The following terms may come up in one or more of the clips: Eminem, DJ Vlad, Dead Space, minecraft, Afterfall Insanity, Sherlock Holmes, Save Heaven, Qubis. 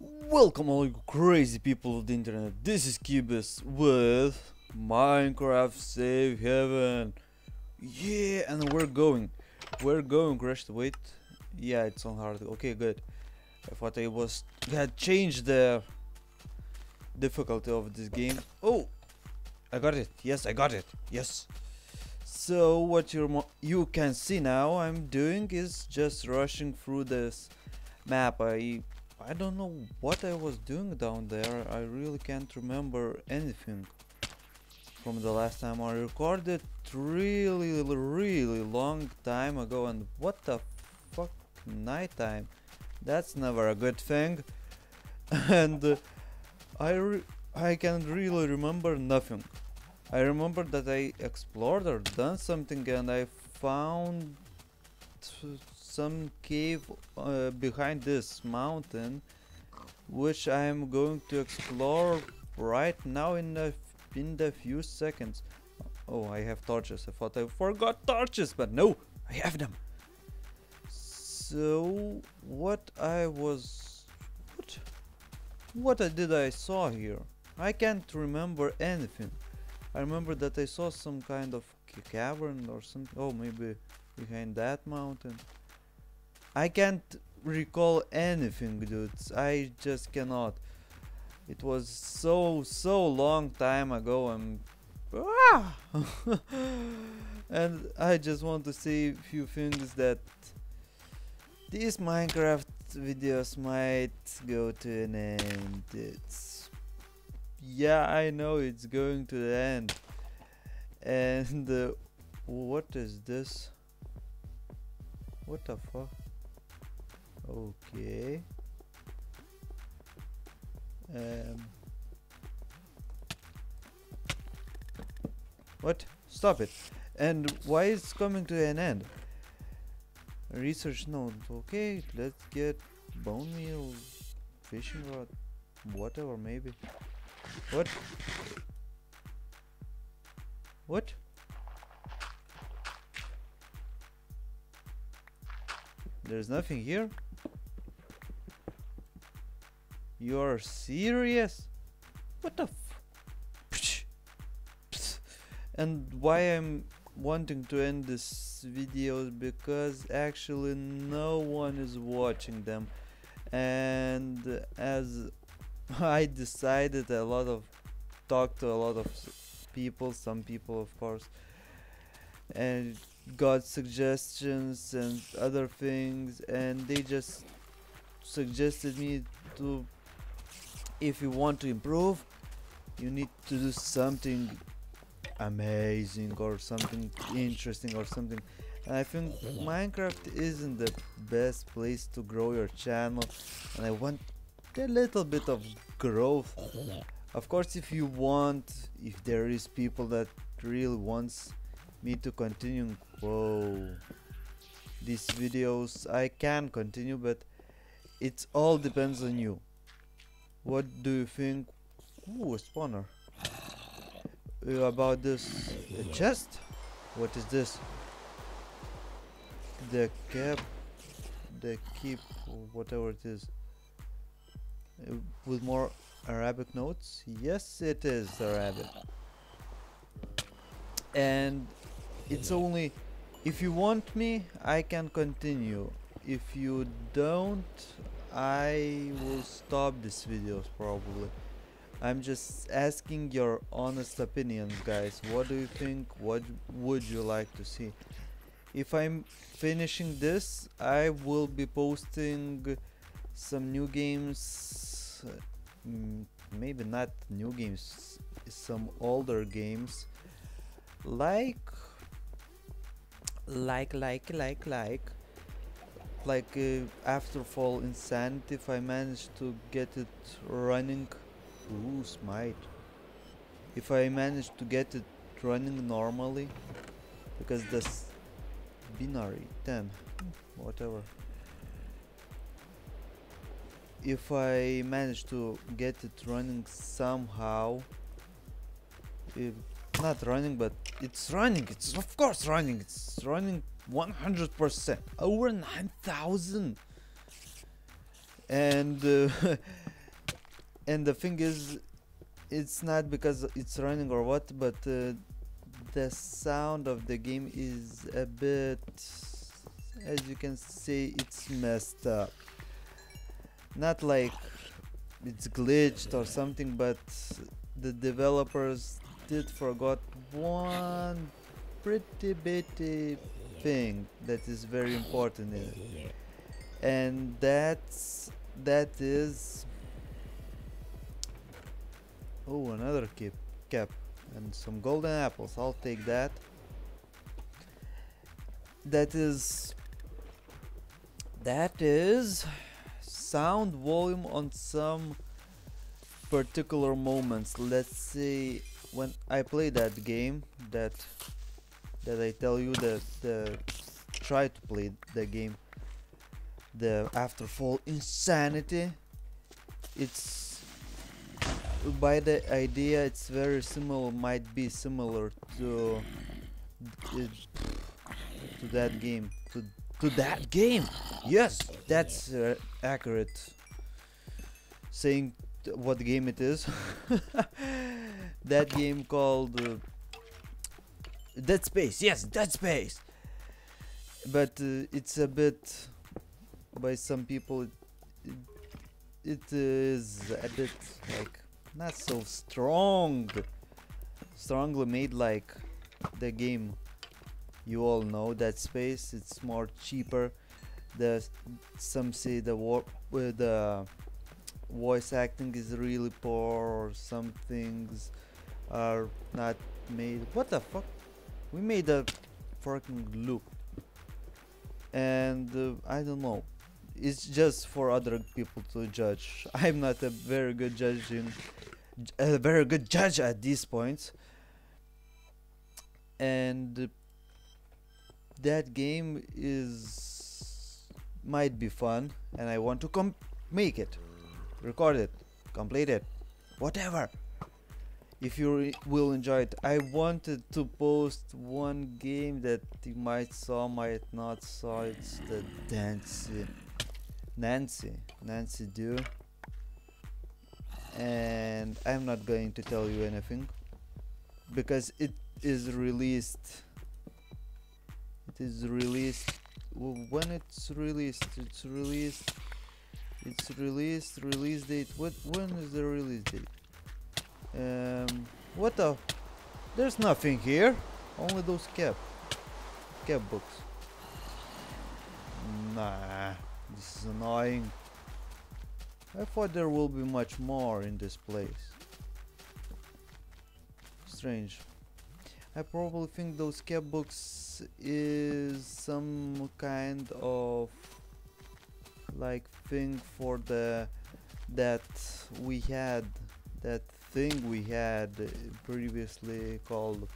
Welcome all you crazy people of the internet, this is Qubis with Minecraft Save Heaven. Yeah, and we're going, crash the wait. Yeah, it's on hard, okay, good. I thought had changed the difficulty of this game. Oh, I got it, yes, I got it, yes. So what you can see now I'm doing is just rushing through this map. I don't know what I was doing down there. I really can't remember anything from the last time I recorded, really long time ago. And what the fuck, nighttime, that's never a good thing. And I can really remember nothing. I remember that I explored or done something and I found some cave behind this mountain, which I am going to explore right now in the few seconds. Oh, I have torches. I thought I forgot torches, but no, I have them. So what I saw here, I can't remember anything. I remember that I saw some kind of cavern or something. Oh, maybe behind that mountain. I can't recall anything, dudes. I just cannot. It was so long time ago, and and I just want to say a few things that these Minecraft videos might go to an end. Yeah, I know it's going to the end. And what is this? What the fuck? Okay. What? Stop it. And why it's coming to an end? Research node. Okay, let's get bone meal, fishing rod, whatever, maybe. What? What? There's nothing here? You're serious? What the f? And why I'm wanting to end this video, because actually no one is watching them, and as I decided talked to a lot of people, some people of course, and got suggestions and other things, and they just suggested me to, if you want to improve, you need to do something amazing or something interesting or something. And I think Minecraft isn't the best place to grow your channel, and I want a little bit of growth. Of course, if there is people that really wants me to continue, whoa, these videos I can continue, but it all depends on you. What do you think? Ooh, a spawner. About this chest? What is this? The keep, whatever it is. With more Arabic notes? Yes, it is Arabic. And it's only if you want me, I can continue. If you don't, I will stop this video probably. I'm just asking your honest opinions, guys. What do you think? What would you like to see? If I'm finishing this, I will be posting some new games, maybe not new games, some older games, like Afterfall Insanity, if I manage to get it running. Ooh, smite. If I manage to get it running normally, because this binary 10, whatever, if I manage to get it running somehow, if not running, but it's running, it's of course running, it's running 100%, over 9,000, and And the thing is, it's not because it's running or what, but the sound of the game is a bit, as you can see, it's messed up. Not like it's glitched or something, but the developers did forgot one pretty bitty thing that is very important in it, and that is oh, another cap and some golden apples, I'll take that. That is sound volume on some particular moments. Let's see, when I play that game that I tell you that try to play the game, the Afterfall Insanity, it's by the idea it's very similar, might be similar to that game, to that game. Yes, that's accurate saying what game it is. That game called Dead Space. Yes, Dead Space. But it's a bit, by some people it is a bit like not so strongly made like the game you all know, Dead Space. It's more cheaper. Some say the voice acting is really poor, or some things are not made. What the fuck? We made a fucking loop, and I don't know, it's just for other people to judge. I'm not a very good judge at these points. And that game might be fun, and I want to make it, record it, complete it, whatever. If you will enjoy it, I wanted to post one game that you might saw, might not saw. It's the Nancy do, and I'm not going to tell you anything because it is released. It is released when it's released. It's released. Release date. When is the release date? What the? There's nothing here. Only those cap books. Nah, this is annoying. I thought there will be much more in this place. Strange. I probably think those cap books is some kind of like thing for the that thing we had previously called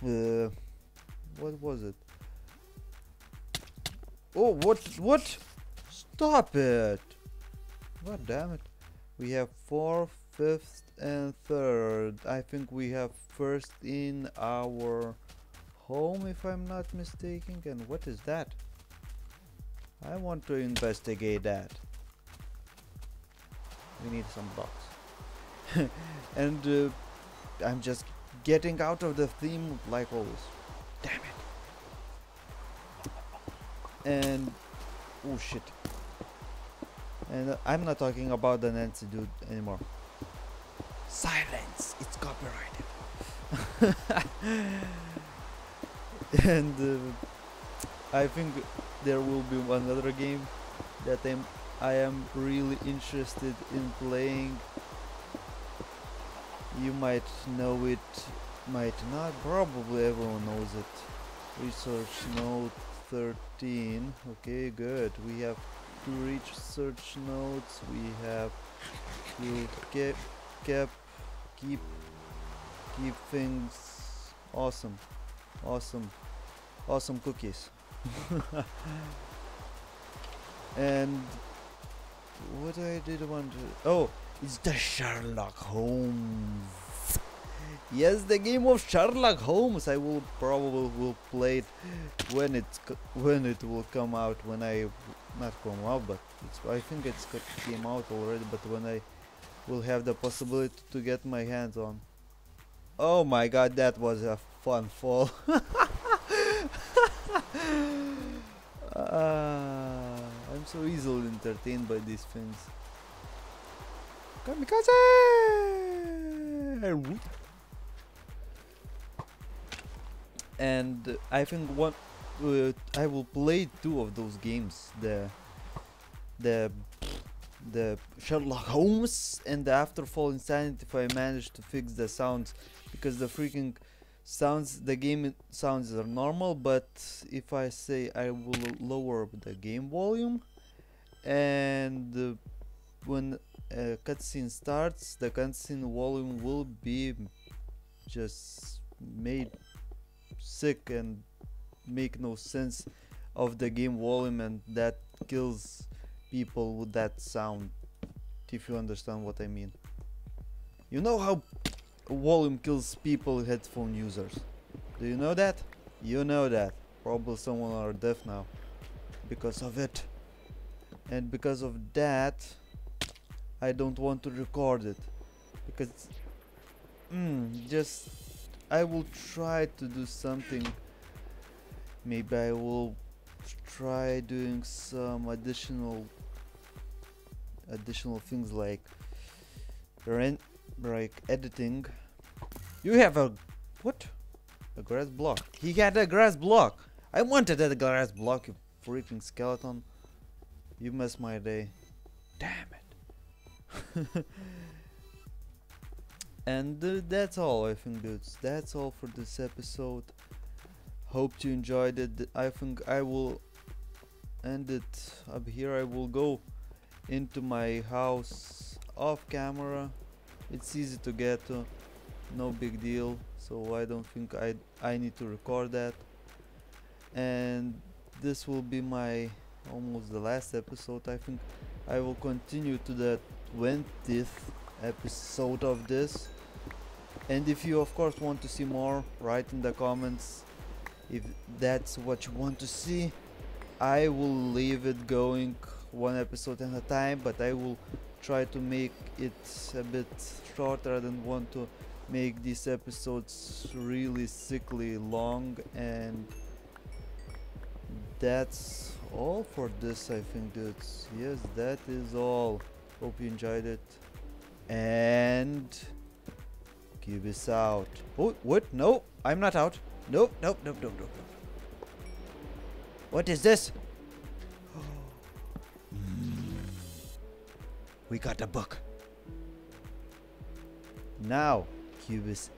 what was it? Oh, what? Stop it! God damn it! We have 4th, 5th, and 3rd. I think we have 1st in our home, if I'm not mistaken. And what is that? I want to investigate that. We need some box. And I'm just getting out of the theme like always. Damn it. And oh shit. And I'm not talking about the Nancy dude anymore. Silence. It's copyrighted. And I think there will be another game that I am really interested in playing. You might know it, might not, probably everyone knows it. Research node 13, okay, good. We have 2 research nodes, we have to keep things awesome cookies. And what I did want to, oh, it's the Sherlock Holmes. Yes, the game of Sherlock Holmes. I will probably play it when it will come out. When I not come out, but I think it's came out already, but when I will have the possibility to get my hands on. Oh my god, that was a fun fall. I'm so easily entertained by these things. Kamikaze! And I think one, I will play two of those games, the Sherlock Holmes and the Afterfall Insanity, if I manage to fix the sounds, because the freaking sounds, the game sounds are normal, but if I say I will lower the game volume, and when a cutscene starts, the cutscene volume will be just made sick and make no sense of the game volume, and that kills people with that sound, if you understand what I mean. You know how volume kills people, headphone users? Do you know that? You know that. Probably someone are deaf now because of it, and because of that I don't want to record it, because just I will try to do something. Maybe I will try doing some additional things like editing. You have a what? A grass block. He had a grass block. I wanted that grass block, you freaking skeleton. You messed my day. Damn it. And that's all, I think, dudes. That's all for this episode. Hope you enjoyed it. I think I will end it up here. I will go into my house off camera. It's easy to get to, no big deal, so I don't think I need to record that. And this will be my almost the last episode. I think I will continue to the 20th episode of this. And if you of course want to see more, write in the comments if that's what you want to see. I will leave it going one episode at a time, but I will try to make it a bit shorter. I don't want to make these episodes really sickly long. And that's all for this, I think, dudes. Yes, that is all. Hope you enjoyed it, and Qubis out. Oh, what? No, I'm not out. Nope, nope, nope, nope, nope, nope. What is this? We got a book. Now, Qubis